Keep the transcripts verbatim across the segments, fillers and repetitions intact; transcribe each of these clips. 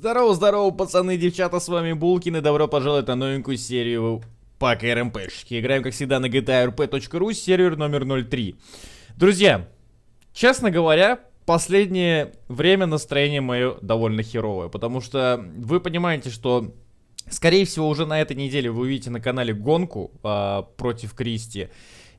Здорово-здорово, пацаны и девчата, с вами Булкин, и добро пожаловать на новенькую серию по КРМПшке. Играем, как всегда, на джи ти ар пи точка ру, сервер номер ноль три. Друзья, честно говоря, последнее время настроение мое довольно херовое, потому что вы понимаете, что, скорее всего, уже на этой неделе вы увидите на канале гонку э, против Кристи.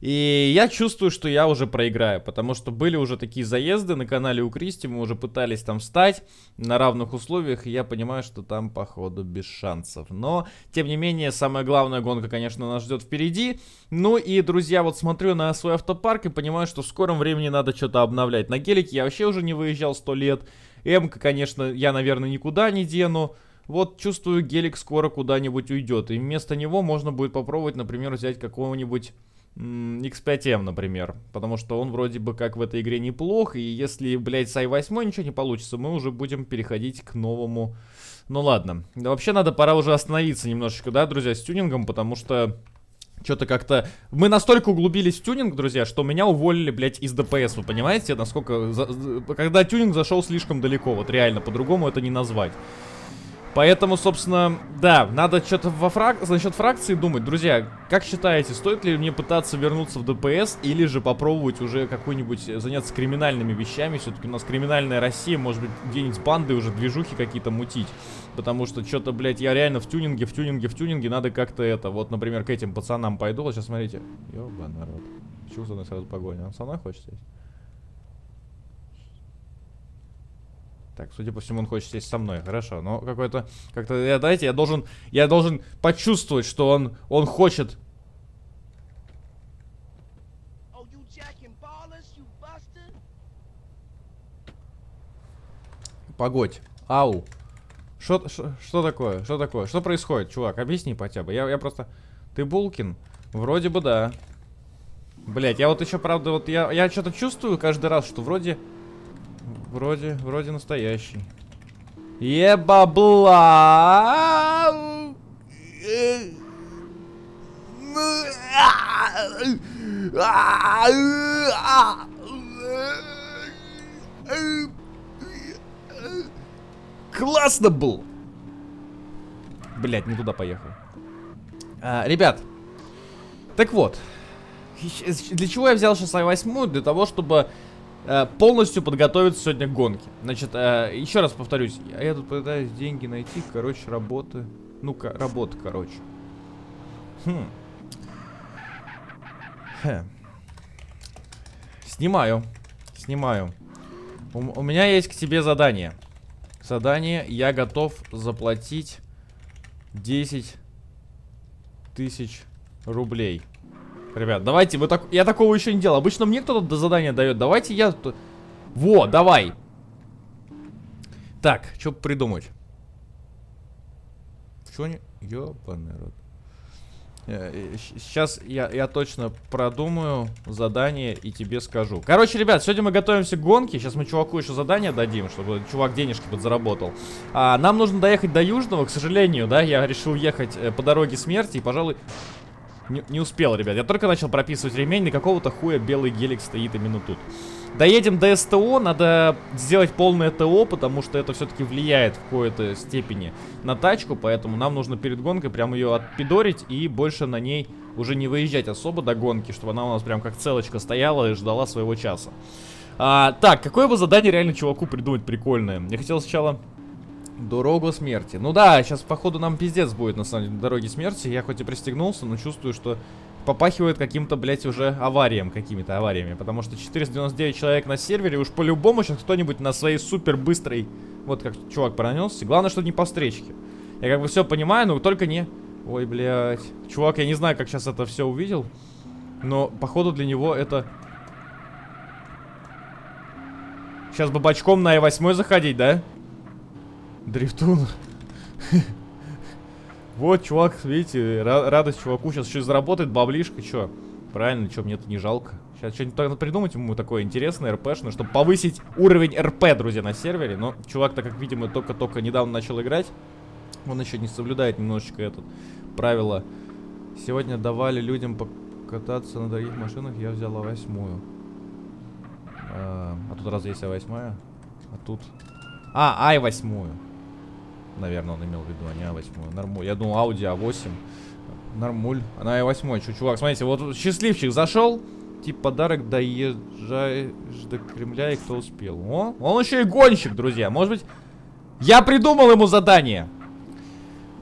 И я чувствую, что я уже проиграю, потому что были уже такие заезды на канале у Кристи, мы уже пытались там встать на равных условиях, и я понимаю, что там, походу, без шансов. Но, тем не менее, самая главная гонка, конечно, нас ждет впереди. Ну и, друзья, вот смотрю на свой автопарк и понимаю, что в скором времени надо что-то обновлять. На Гелике я вообще уже не выезжал сто лет. М-ка, конечно, я, наверное, никуда не дену. Вот чувствую, Гелик скоро куда-нибудь уйдет, и вместо него можно будет попробовать, например, взять какого-нибудь икс пять эм, например. Потому что он вроде бы как в этой игре неплох. И если, блядь, с ай восемь ничего не получится, мы уже будем переходить к новому. Ну ладно. Да, вообще надо, пора уже остановиться немножечко, да, друзья, с тюнингом. Потому что что-то как-то... Мы настолько углубились в тюнинг, друзья, что меня уволили, блядь, из ДПС. Вы понимаете, насколько... Когда тюнинг зашел слишком далеко. Вот реально, по-другому это не назвать. Поэтому, собственно, да, надо что-то во фрак... насчет фракции думать. Друзья, как считаете, стоит ли мне пытаться вернуться в ДПС или же попробовать уже какую-нибудь заняться криминальными вещами? Все-таки у нас криминальная Россия, может быть, где-нибудь банды уже, движухи какие-то мутить. Потому что что-то, блядь, я реально в тюнинге, в тюнинге, в тюнинге, надо как-то это. Вот, например, к этим пацанам пойду, вот сейчас смотрите. Ёба, народ. Почему за мной сразу погоня? Он со мной хочет сесть? Так, судя по всему, он хочет сесть со мной. Хорошо, но какой-то... Как-то, я, дайте, я должен... Я должен почувствовать, что он... Он хочет... Погодь. Ау. Что такое? Что такое? Что происходит, чувак? Объясни хотя бы. Я, я просто... Ты Булкин? Вроде бы да. Блять, я вот еще, правда, вот... Я, я что-то чувствую каждый раз, что вроде... Вроде, вроде настоящий. Ебабла! Классно был! Блять, не туда поехал. А, ребят, так вот. Для чего я взял сейчас ай восемь? Для того, чтобы... полностью подготовиться сегодня к гонке. Значит, еще раз повторюсь. Я тут пытаюсь деньги найти, короче, работы. Ну-ка, работа, короче. Хм. Хе. Снимаю. Снимаю. У, у меня есть к тебе задание. Задание. Я готов заплатить десять тысяч рублей. Ребят, давайте, вы так... я такого еще не делал. Обычно мне кто-то до задания дает. Давайте я... Во, давай. Так, что придумать? Чего не... Ёбаный рот. Сейчас я, я точно продумаю задание и тебе скажу. Короче, ребят, сегодня мы готовимся к гонке. Сейчас мы чуваку еще задание дадим, чтобы чувак денежки подзаработал. А, нам нужно доехать до Южного, к сожалению, да. Я решил ехать по дороге смерти и, пожалуй... Не, не успел, ребят. Я только начал прописывать ремень, на какого-то хуя белый гелик стоит именно тут. Доедем до СТО, надо сделать полное ТО, потому что это все-таки влияет в какой-то степени на тачку, поэтому нам нужно перед гонкой прям ее отпидорить и больше на ней уже не выезжать особо до гонки, чтобы она у нас прям как целочка стояла и ждала своего часа. А, так, какое бы задание реально чуваку придумать прикольное? Я хотел сначала... Дорогу смерти. Ну да, сейчас походу нам пиздец будет на самом деле на дороге смерти. Я хоть и пристегнулся, но чувствую, что попахивает каким-то, блять, уже авариям, какими-то авариями. Потому что четыреста девяносто девять человек на сервере, уж по-любому сейчас кто-нибудь на своей супер быстрой... Вот как чувак пронесся. Главное, что не по встречке. Я как бы все понимаю, но только не... Ой, блядь. Чувак, я не знаю, как сейчас это все увидел, но походу для него это... Сейчас бы бочком на ай восемь заходить, да? Дрифтун. Вот, чувак, видите, радость чуваку. Сейчас еще заработает баблишка, что? Правильно, что, мне это не жалко. Сейчас что-нибудь придумать ему такое интересное, РПшное, чтобы повысить уровень РП, друзья, на сервере. Но чувак, так как, видимо, только-только недавно начал играть, он еще не соблюдает немножечко это правило. Сегодня давали людям покататься на дорогих машинах, я взял эй восемь. А, а тут разве есть эй восемь? А тут... А, ай восемь. Наверное, он имел в виду, а не а восемь. Нормуль. Я думал, Audi а восемь. Нормуль. Она а восемь. Чё, чувак, смотрите, вот счастливчик зашел. Тип подарок, доезжаешь до Кремля, и кто успел. О, он еще и гонщик, друзья. Может быть, я придумал ему задание.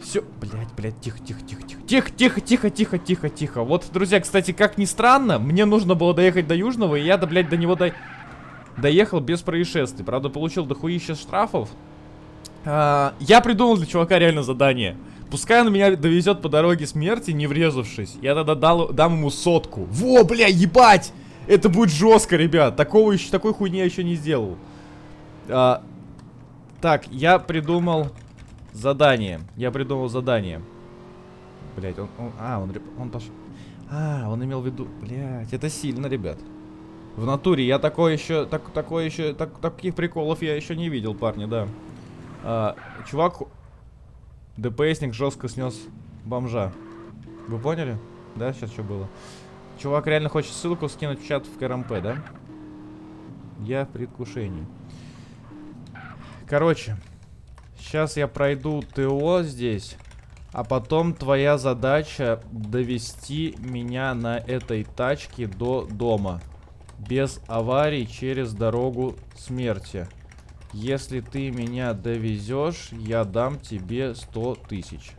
Все, блядь, блядь, тихо, тихо, тихо, тихо, тихо, тихо, тихо, тихо, тихо, тихо. Вот, друзья, кстати, как ни странно, мне нужно было доехать до Южного, и я, да, блядь, до него до... доехал без происшествий. Правда, получил дохуища штрафов. А, я придумал для чувака реально задание. Пускай он меня довезет по дороге смерти, не врезавшись. Я тогда дал, дам ему сотку. Во, бля, ебать! Это будет жестко, ребят. Такого еще, такой хуйни я еще не сделал. А, так, я придумал задание. Я придумал задание. Блять, он, он... А, он, он пошел... А, он имел в виду... Блять, это сильно, ребят. В натуре я такое еще... Так, такое еще... Так, таких приколов я еще не видел, парни, да. А, чувак... ДПСник жестко снес бомжа. Вы поняли? Да, сейчас что было? Чувак реально хочет ссылку скинуть в чат в ка эр эм пэ, да? Я в предвкушении. Короче, сейчас я пройду ТО здесь, а потом твоя задача довести меня на этой тачке до дома. Без аварий через дорогу смерти. Если ты меня довезешь, я дам тебе сто тысяч.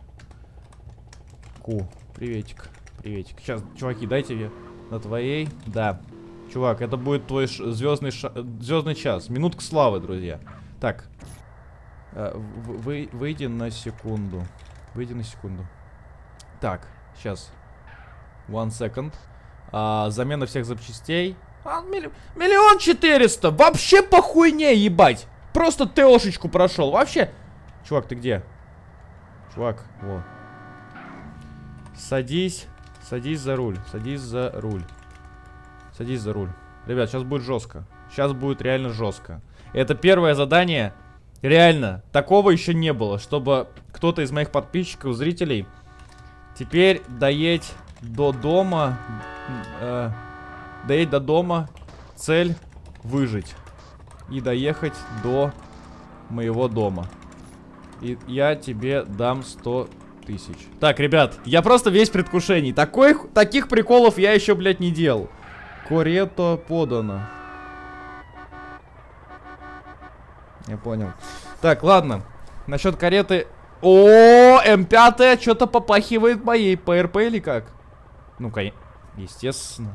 Ку, приветик, приветик. Сейчас, чуваки, дайте мне на твоей. Да, чувак, это будет твой звездный, ша... звездный час. Минутка славы, друзья. Так, вы... выйди на секунду. Выйди на секунду. Так, сейчас. One second. А, замена всех запчастей. А, миллион четыреста. Вообще по хуйне, ебать. Просто ТОшечку прошел. Вообще. Чувак, ты где? Чувак, во. Садись. Садись за руль. Садись за руль. Садись за руль. Ребят, сейчас будет жестко. Сейчас будет реально жестко. Это первое задание. Реально. Такого еще не было. Чтобы кто-то из моих подписчиков, зрителей. Теперь доедь до дома. Э, доедь до дома. Цель — выжить. И доехать до моего дома. И я тебе дам сто тысяч. Так, ребят, я просто весь в предвкушении. Таких, таких приколов я еще, блядь, не делал. Корето подано. Я понял. Так, ладно. Насчет кареты... О, эм пять что-то попахивает моей ПРП или как? Ну-ка, естественно.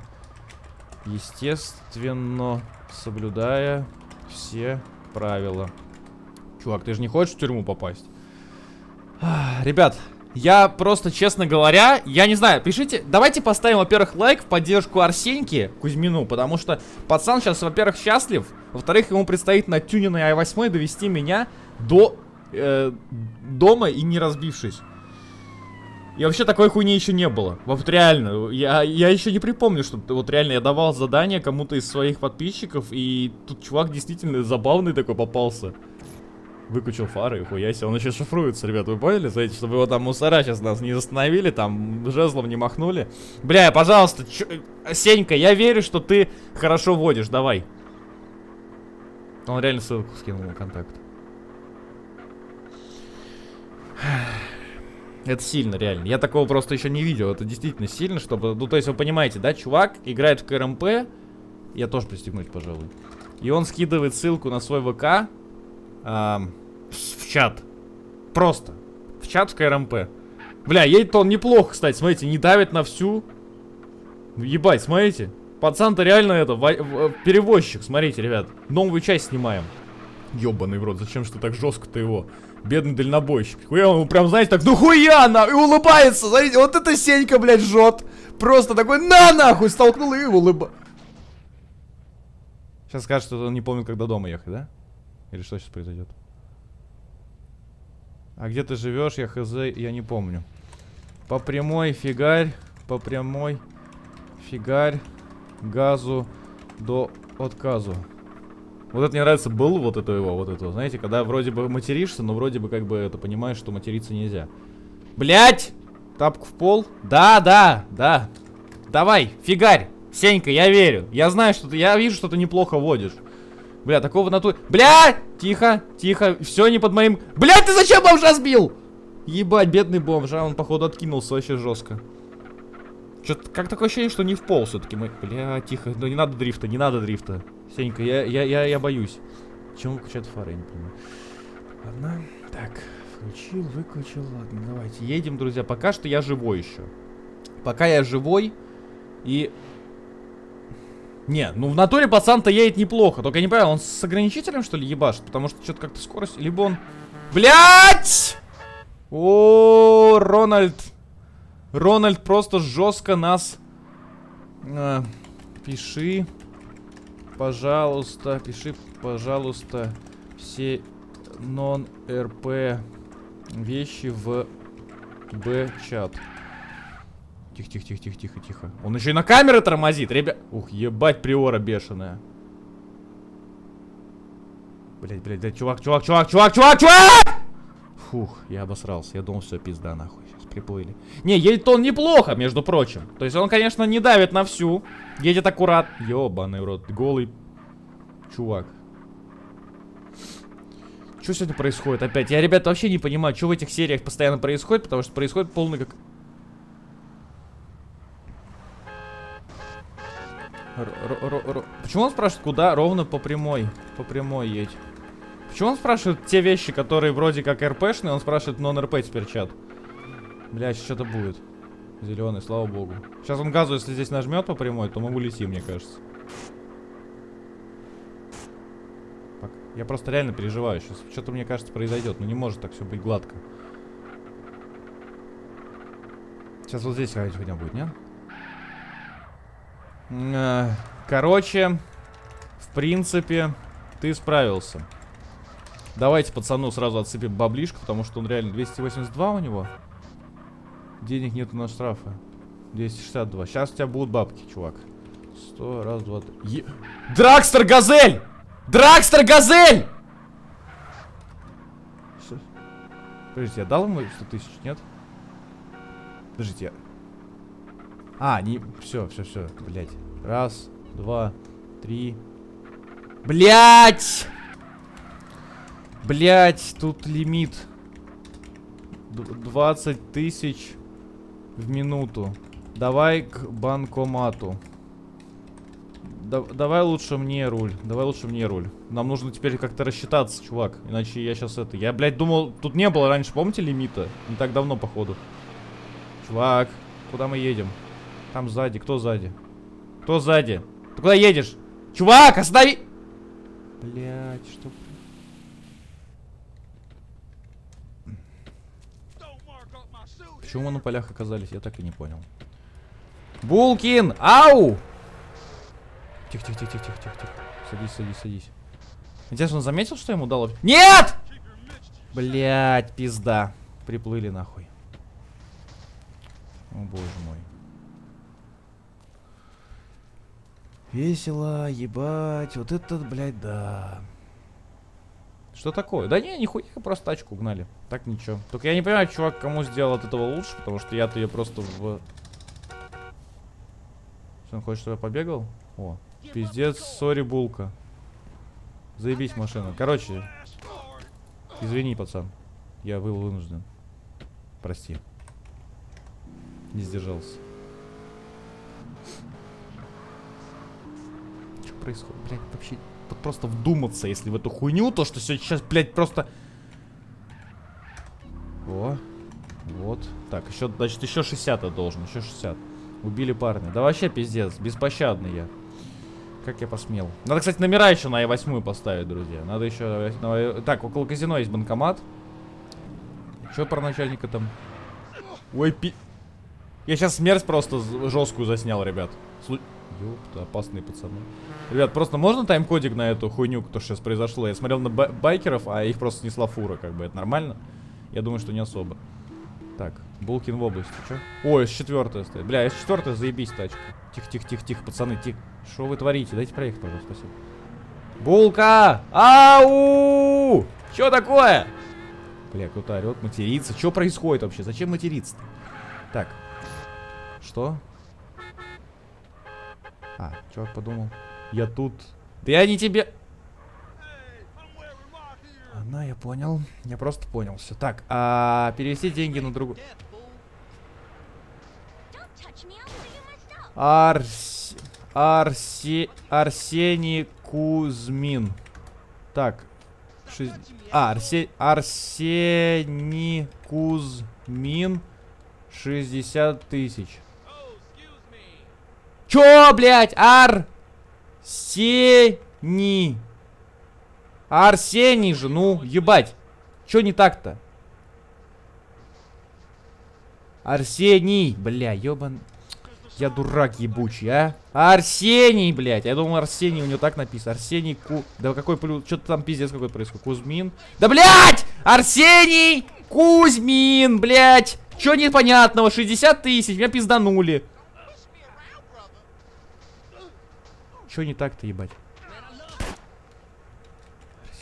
Естественно, соблюдая... все правила. Чувак, ты же не хочешь в тюрьму попасть? А, ребят, я просто, честно говоря, я не знаю, пишите, давайте поставим, во-первых, лайк в поддержку Арсеньки Кузьмину, потому что пацан сейчас, во-первых, счастлив, во-вторых, ему предстоит на тюненной а восемь довести меня до э, дома и не разбившись. И вообще такой хуйни еще не было. Вот реально, я, я еще не припомню, что вот реально я давал задание кому-то из своих подписчиков, и тут чувак действительно забавный такой попался. Выключил фары, хуя себе, он еще шифруется, ребят, вы поняли? Смотрите, чтобы его там мусора сейчас нас не остановили, там жезлом не махнули. Бля, пожалуйста, чё... Сенька, я верю, что ты хорошо водишь, давай. Он реально ссылку скинул на контакт. Это сильно, реально. Я такого просто еще не видел. Это действительно сильно, чтобы... Ну, то есть, вы понимаете, да? Чувак играет в ка эр эм пэ. Я тоже пристегнусь, пожалуй. И он скидывает ссылку на свой вэ ка э, в чат. Просто. В чат в ка эр эм пэ. Бля, едет-то он неплохо, кстати. Смотрите, не давит на всю... Ебать, смотрите. Пацан-то реально это... Во, во, перевозчик, смотрите, ребят. Новую часть снимаем. Ёбаный в рот, зачем что так жестко-то его? Бедный дальнобойщик. Хуя, он прям, знаете, так, ну хуя на! И улыбается, смотрите, вот это Сенька, блядь, жжет. Просто такой, на нахуй, столкнул и улыба. Сейчас скажет, что он не помнит, когда дома ехать, да? Или что сейчас произойдет? А где ты живешь, я хз, я не помню. По прямой фигарь, по прямой фигарь, газу до отказу. Вот это мне нравится, был вот это его, вот это, знаете, когда вроде бы материшься, но вроде бы как бы это, понимаешь, что материться нельзя. Блять! Тапку в пол. Да, да, да. Давай, фигарь. Сенька, я верю. Я знаю, что ты, я вижу, что ты неплохо водишь. Бля, такого натуре... Бля! Тихо, тихо, все не под моим... Бля, ты зачем бомжа сбил? Ебать, бедный бомж, а он, походу, откинулся вообще жестко. Что-то, как такое ощущение, что не в пол все-таки мы... Бля, тихо, ну не надо дрифта, не надо дрифта. Сенька, я, я, я, я боюсь. Чем выключают фары, я не понимаю. Ладно, так, включил, выключил, ладно, давайте. Едем, друзья, пока что я живой еще. Пока я живой и... Не, ну в натуре пацан-то едет неплохо. Только я не понимаю, он с ограничителем, что ли, ебашит? Потому что что-то как-то скорость... Либо он... Блядь! О, Рональд! Рональд просто жестко нас... А, пиши, пожалуйста, пиши, пожалуйста, все нон-РП вещи в Б-чат. Тихо-тихо-тихо-тихо-тихо. Он еще и на камеры тормозит, ребят. Ух, ебать, приора бешеная. Блять, блять, блять, чувак, чувак, чувак, чувак, чувак, чувак! Фух, я обосрался. Я думал, все, пизда, нахуй. Сейчас приплыли. Не, едет он неплохо, между прочим. То есть он, конечно, не давит на всю. Едет аккурат. Ебаный рот, голый чувак. Что сегодня происходит опять? Я, ребята, вообще не понимаю, что в этих сериях постоянно происходит, потому что происходит полный как... Р-р-р-р-р... Почему он спрашивает, куда? Ровно по прямой. По прямой едь. Почему он спрашивает те вещи, которые вроде как РПшные, он спрашивает нон-РП теперь чат. Бля, что-то будет. Зеленый, слава богу. Сейчас он газу, если здесь нажмет по прямой, то мы улетим, мне кажется. Я просто реально переживаю сейчас. Что-то, мне кажется, произойдет. Ну не может так все быть гладко. Сейчас вот здесь хотя будет, нет? Короче, в принципе, ты справился. Давайте пацану сразу отсыпем баблишку, потому что он реально двести восемьдесят два у него. Денег нету на штрафы. двести шестьдесят два. Сейчас у тебя будут бабки, чувак. сто, раз, два, три. Е... Дракстер Газель! Дракстер Газель! Что? Подождите, я дал ему сто тысяч, нет? Подождите, я... А, не... Все, все, все, блядь. Раз, два, три. Блядь! Блядь, тут лимит. двадцать тысяч в минуту. Давай к банкомату. Да, давай лучше мне руль. Давай лучше мне руль. Нам нужно теперь как-то рассчитаться, чувак. Иначе я сейчас это... Я, блядь, думал... Тут не было раньше, помните, лимита? Не так давно, походу. Чувак... Куда мы едем? Там сзади. Кто сзади? Кто сзади? Ты куда едешь? Чувак, останови! Блять, что... Почему мы на полях оказались? Я так и не понял. Булкин! Ау! Тихо-тихо-тихо-тихо-тихо-тихо. Садись, садись, садись. Интересно, он заметил, что ему дало? Нет! Блять, пизда. Приплыли нахуй. О, боже мой. Весело, ебать. Вот этот, блядь, да. Что такое? Да не, нихуя, просто тачку угнали. Так ничего. Только я не понимаю, чувак, кому сделал от этого лучше, потому что я-то ее просто в... Что, он хочет, чтобы я побегал? О, пиздец, сори, булка. Заебись, машина. Короче, извини, пацан. Я был вынужден. Прости. Не сдержался. Что происходит? Блядь, вообще... Тут просто вдуматься, если в эту хуйню, то что сейчас, блядь, просто... О, вот. Так, еще, значит, еще шестьдесят должен, еще шестьдесят. Убили парня. Да вообще пиздец, беспощадный я. Как я посмел. Надо, кстати, номера еще на а восемь поставить, друзья. Надо еще... Так, около казино есть банкомат. Че про начальника там? Ой, пи... Я сейчас смерть просто жесткую заснял, ребят. Слу... Ёпта, опасные пацаны. Ребят, просто можно тайм-кодик на эту хуйню, что сейчас произошло? Я смотрел на ба байкеров, а их просто снесла фура, как бы. Это нормально? Я думаю, что не особо. Так, Булкин в области. Чё? О, эс четыре стоит. Бля, эс четыре, заебись, тачка. Тихо-тихо-тихо-тихо, пацаны, тихо. Что вы творите? Дайте проехать, пожалуйста, спасибо. Булка! Ау! Чё такое? Бля, кто-то орёт, матерится. Чё происходит вообще? Зачем материться-то? Так. Что? А, чувак подумал. Я тут. Да я не тебе... Ладно, я понял. Я просто понял все. Так, а перевести деньги на другую. Арс... Арсе... Арсений Кузьмин. Так. Шесть... А, Арсе... Арсений Кузьмин. шестьдесят тысяч. Чё, блядь? Арсений. Арсений же, ну, ебать. Чё не так-то? Арсений, бля, ёбан... Я дурак ебучий, а? Арсений, блядь. Я думал, Арсений, у него так написано. Арсений Ку... Да какой плюс... Что-то там пиздец какой-то происходит. Кузьмин. Да, блядь! Арсений Кузьмин, блядь. Чё непонятного? шестьдесят тысяч. Меня пизданули. Чё не так-то, ебать?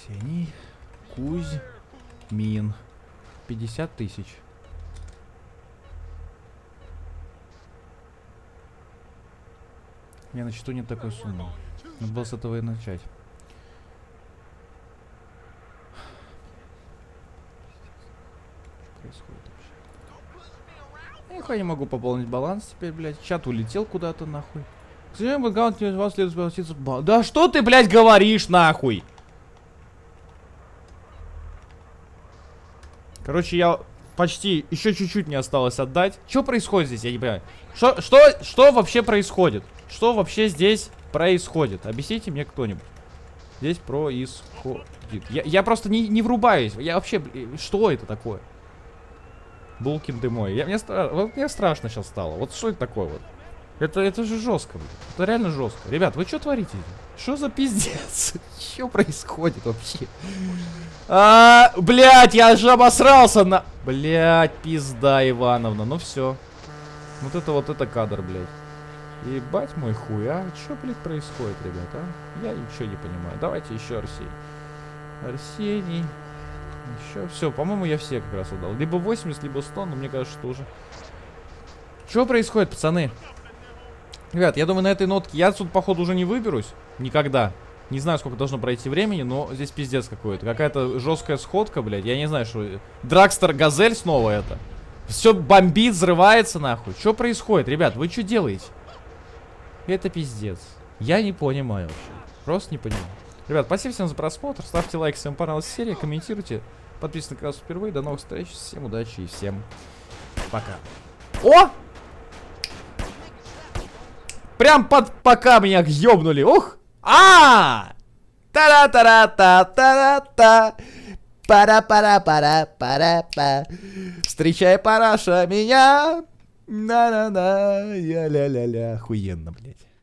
Арсений Кузьмин. пятьдесят тысяч. У меня на счету нет такой суммы. Надо было с этого и начать. Что происходит вообще? Нихуя не могу пополнить баланс теперь, блядь. Чат улетел куда-то, нахуй. К сожалению, аккаунт не у вас следует спроситься. Да что ты, блядь, говоришь, нахуй? Короче, я... Почти, еще чуть-чуть не осталось отдать. Что происходит здесь, я не понимаю. Что, что, что вообще происходит? Что вообще здесь происходит? Объясните мне кто-нибудь. Здесь происходит. Я, я просто не, не врубаюсь. Я вообще, что это такое? Булкин, ты мой. Я, мне, стра... вот мне страшно сейчас стало. Вот что это такое вот? Это, это же жестко, блин. Это реально жестко. Ребят, вы что творите? Что за пиздец? Что происходит вообще? А, блядь, я же обосрался на... Блядь, пизда Ивановна. Ну все. Вот это вот это кадр, блядь. Ебать мой хуй, а? Что, блядь, происходит, ребята? Я ничего не понимаю. Давайте еще Арсений. Арсений. Еще. Все, по-моему, я все как раз отдал. Либо восемьдесят, либо сто, но мне кажется, что уже... Что происходит, пацаны? Ребят, я думаю, на этой нотке я отсюда, походу, уже не выберусь. Никогда. Не знаю, сколько должно пройти времени, но здесь пиздец какой-то. Какая-то жесткая сходка, блядь. Я не знаю, что... Драгстер Газель снова это. Все бомбит, взрывается, нахуй. Что происходит, ребят? Вы что делаете? Это пиздец. Я не понимаю вообще. Просто не понимаю. Ребят, спасибо всем за просмотр. Ставьте лайк, если вам понравилась серия. Комментируйте. Подписывайтесь на канал впервые. До новых встреч. Всем удачи и всем пока. О! Прям под пока меня ёбнули. Ух! А! Та-ра-та-ра-та-та-та-та. Пара-пара-пара-пара-па. Встречай, параша, меня. На-на-на. Я-ля-ля-ля. Охуенно, блядь.